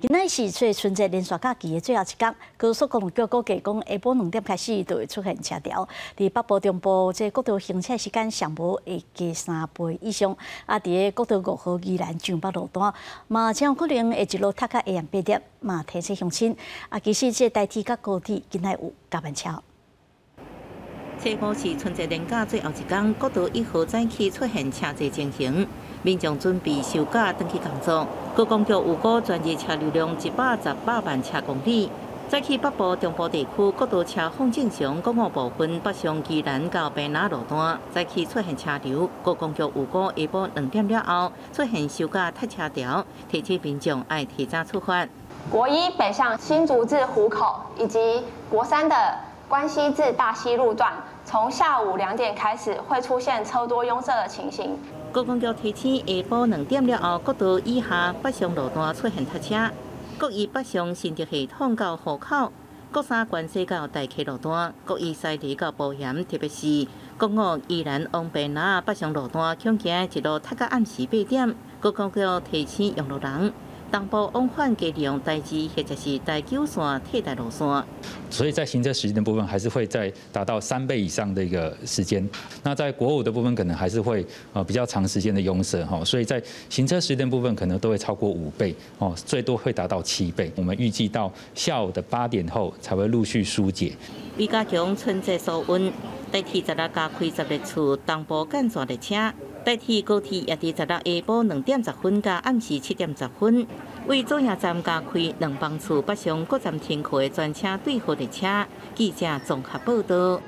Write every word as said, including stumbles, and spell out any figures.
今仔是最春节连续假期的最后一天，高速公路局估计讲下晡两点开始就会出现车潮。伫北部、中部，即国道行车时间上无会加三倍以上。啊，伫个国道五号依然上北路段，嘛将可能会一路塞到下暗八点，嘛提醒乡亲。啊，其实即台铁甲高铁今仔有加班车。 七五是春节连假最后一天，国道一号早起出现车多情形，民众准备休假返去工作。高公局预估全日车流量一百十八万车公里。早起北部、中部地区国道车况正常，国五部分北上基南到平南路段早起出现车流。高公局预估下晡两点了后出现休假塞车条，提醒民众要提早出发。国一北上新竹至湖口以及国三的 关西至大溪路段，从下午两点开始会出现车多拥塞的情形。高公局提醒，下晡两点了后，国道以下北上路段出现塞车；国一北上新竹系统到湖口，国三关西到大溪路段，国一西堤到埔盐，特别是国五宜兰往平南北上路段，恐惊一路塞到暗时八点。高公局提醒用路人， 东部往返加利用台七或者是台九线替代路线，所以在行车时间的部分还是会再达到三倍以上的一个时间。那在国五的部分可能还是会呃比较长时间的拥塞哈，所以在行车时间部分可能都会超过五倍哦，最多会达到七倍。我们预计到下午的八点后才会陆续疏解。李家强春节收温，台铁十六加开十六处东部干线列车。 台铁高铁也伫十六下晡两点十分到暗时七点十分，为中央站加开两班次北上各站停靠的专车对号列车。记者综合报道。